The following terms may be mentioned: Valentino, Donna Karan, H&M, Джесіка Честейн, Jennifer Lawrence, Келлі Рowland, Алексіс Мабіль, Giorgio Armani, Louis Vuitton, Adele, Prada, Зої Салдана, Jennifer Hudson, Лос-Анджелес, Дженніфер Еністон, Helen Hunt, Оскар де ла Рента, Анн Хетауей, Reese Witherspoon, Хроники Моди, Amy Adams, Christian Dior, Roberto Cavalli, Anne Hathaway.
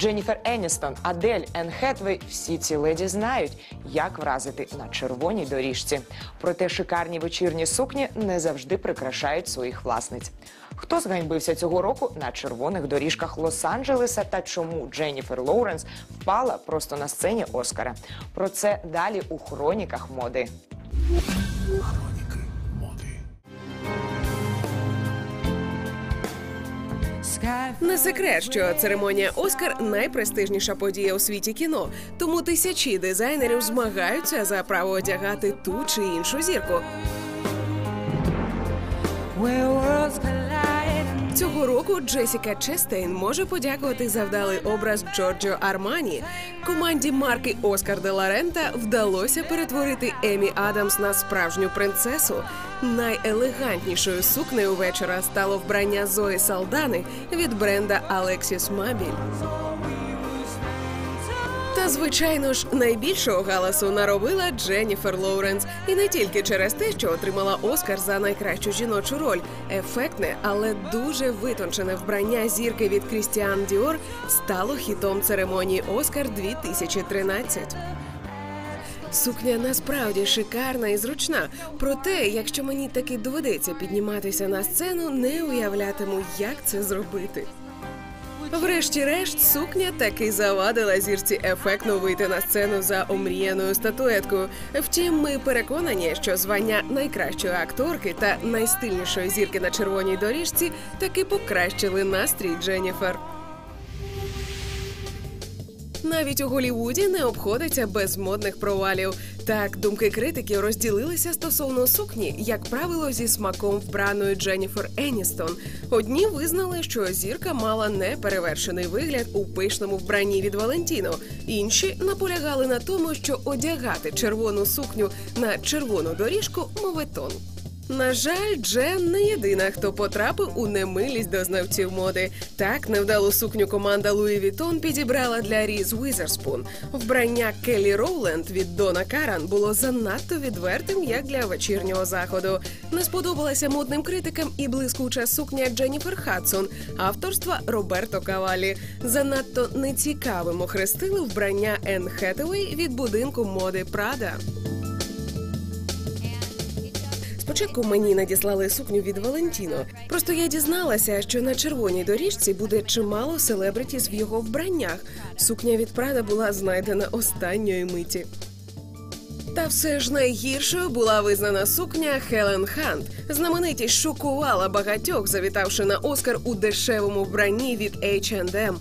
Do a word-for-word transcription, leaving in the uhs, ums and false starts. Дженніфер Еністон, Адель, Енн Хетвей – всі ці леді знають, як вразити на червоній доріжці. Проте шикарні вечірні сукні не завжди прикрашають своїх власниць. Хто зганьбився цього року на червоних доріжках Лос-Анджелеса та чому Дженніфер Лоуренс впала просто на сцені Оскара? Про це далі у «Хроніках моди». Не секрет, що церемонія «Оскар» – найпрестижніша подія у світі кіно. Тому тисячі дизайнерів змагаються за право одягати ту чи іншу зірку. Цього року Джесіка Честейн може подякувати за вдалий образ Джорджіо Армані. Команді марки «Оскар де ла Рента» вдалося перетворити Емі Адамс на справжню принцесу. Найелегантнішою сукнею вечора стало вбрання Зої Салдани від бренда «Алексіс Мабіль». Та, звичайно ж, найбільшого галасу наробила Дженніфер Лоуренс. І не тільки через те, що отримала «Оскар» за найкращу жіночу роль. Ефектне, але дуже витончене вбрання зірки від Christian Dior стало хітом церемонії «Оскар» дві тисячі тринадцять. Сукня насправді шикарна і зручна. Проте, якщо мені таки доведеться підніматися на сцену, не уявлятиму, як це зробити. Врешті-решт, сукня таки завадила зірці ефектно вийти на сцену за омріяною статуеткою. Втім, ми переконані, що звання найкращої акторки та найстильнішої зірки на червоній доріжці таки покращили настрій Дженніфер. Навіть у Голлівуді не обходиться без модних провалів. Так, думки критиків розділилися стосовно сукні, як правило, зі смаком вбраної Дженніфер Еністон. Одні визнали, що зірка мала неперевершений вигляд у пишному вбранні від Валентіно. Інші наполягали на тому, що одягати червону сукню на червону доріжку – моветон. На жаль, Джен не єдина, хто потрапив у немилість до знавців моди. Так, невдалу сукню команда Louis Vuitton підібрала для Reese Witherspoon. Вбрання Келлі Рowland від Дона Каран було занадто відвертим, як для вечірнього заходу. Не сподобалася модним критикам і блискуча сукня Дженніфер Хадсон, авторства Роберто Кавалі. Занадто нецікавим охрестили вбрання Анн Хетауей від будинку моди Прада. Спочатку мені надіслали сукню від Валентіно. Просто я дізналася, що на червоній доріжці буде чимало селебритіс в його вбраннях. Сукня від Prada була знайдена останньої миті. Та все ж найгіршою була визнана сукня Хелен Хант. Знаменитість шокувала багатьох, завітавши на «Оскар» у дешевому вбранні від ейч енд ем.